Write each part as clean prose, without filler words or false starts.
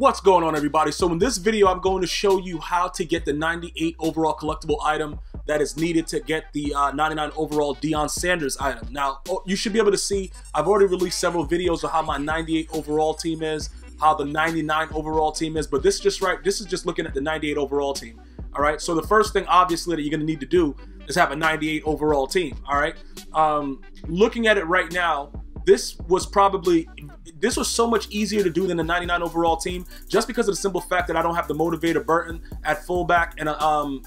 What's going on, everybody? So in this video, I'm going to show you how to get the 98 overall collectible item that is needed to get the 99 overall Deion Sanders item. Now, you should be able to see, I've already released several videos of how my 98 overall team is, how the 99 overall team is, but this is just looking at the 98 overall team. All right, so the first thing obviously that you're gonna need to do is have a 98 overall team. All right, looking at it right now, this was so much easier to do than the 99 overall team, just because of the simple fact that I don't have the motivator Burton at fullback and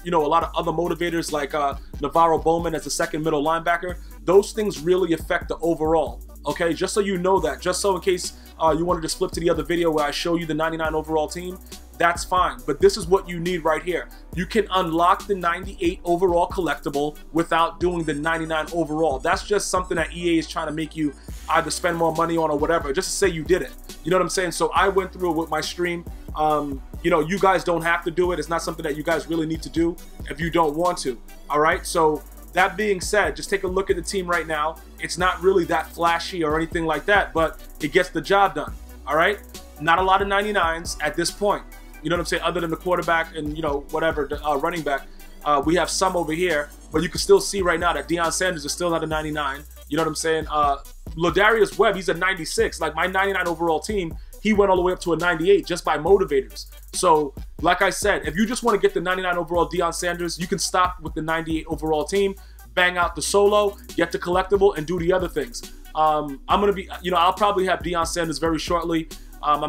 you know, a lot of other motivators like Navarro Bowman as the second middle linebacker. Those things really affect the overall. Okay, just so you know that, just so in case you want to just flip to the other video where I show you the 99 overall team, that's fine. But this is what you need right here. You can unlock the 98 overall collectible without doing the 99 overall. That's just something that EA is trying to make you either spend more money on or whatever, just to say you did it. You know what I'm saying? So I went through it with my stream. You know, you guys don't have to do it. It's not something that you guys really need to do if you don't want to. All right, so that being said, just take a look at the team right now. It's not really that flashy or anything like that, but it gets the job done. All right, not a lot of 99s at this point. You know what I'm saying? Other than the quarterback and, you know, whatever, running back, we have some over here, but you can still see right now that Deion Sanders is still not a 99. You know what I'm saying? Ladarius Webb, he's a 96. Like my 99 overall team, he went all the way up to a 98 just by motivators. So like I said, if you just want to get the 99 overall Deion Sanders, you can stop with the 98 overall team, bang out the solo, get the collectible, and do the other things. I'm going to be, you know, I'll probably have Deion Sanders very shortly. I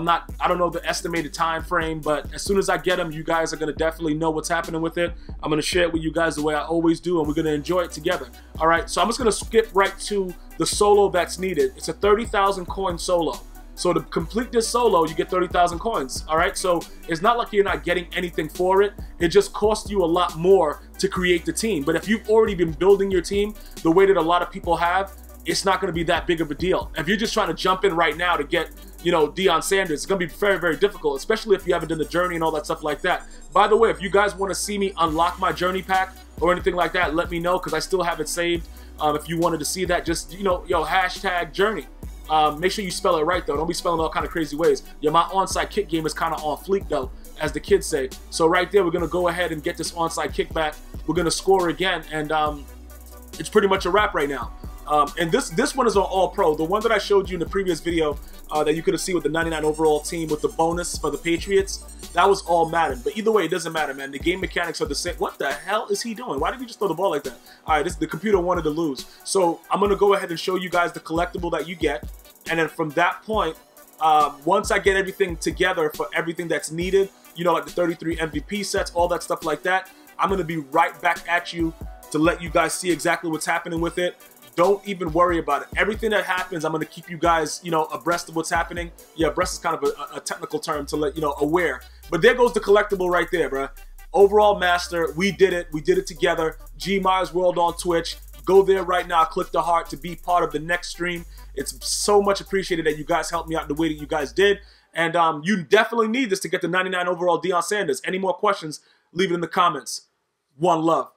don't know the estimated time frame, but as soon as I get them, you guys are going to definitely know what's happening with it. I'm going to share it with you guys the way I always do, and we're going to enjoy it together. All right, so I'm just going to skip right to the solo that's needed. It's a 30,000 coin solo. So to complete this solo, you get 30,000 coins. All right, so it's not like you're not getting anything for it. It just costs you a lot more to create the team. But if you've already been building your team the way that a lot of people have, it's not going to be that big of a deal. If you're just trying to jump in right now to get, you know, Deion Sanders, it's gonna be very, very difficult, especially if you haven't done the journey and all that stuff like that. By the way, if you guys wanna see me unlock my journey pack or anything like that, let me know, because I still have it saved. If you wanted to see that, just, you know, yo, hashtag journey. Make sure you spell it right, though. Don't be spelling all kind of crazy ways. Yeah, my onside kick game is kind of on fleek, though, as the kids say. So right there, we're gonna go ahead and get this onside kick back. We're gonna score again, and it's pretty much a wrap right now. And this one is on All Pro. The one that I showed you in the previous video that you could have seen with the 99 overall team with the bonus for the Patriots, that was all Madden. But either way, it doesn't matter, man. The game mechanics are the same. What the hell is he doing? Why did he just throw the ball like that? All right, the computer wanted to lose. So I'm going to go ahead and show you guys the collectible that you get. And then from that point, once I get everything together for everything that's needed, you know, like the 33 MVP sets, all that stuff like that, I'm going to be right back at you to let you guys see exactly what's happening with it. Don't even worry about it. Everything that happens, I'm gonna keep you guys, you know, abreast of what's happening. Yeah, abreast is kind of a technical term to let you know, aware. But there goes the collectible right there, bruh. Overall master, we did it. We did it together. GmiasWorld on Twitch. Go there right now. Click the heart to be part of the next stream. It's so much appreciated that you guys helped me out the way that you guys did. And you definitely need this to get the 99 overall Deion Sanders. Any more questions, leave it in the comments. One love.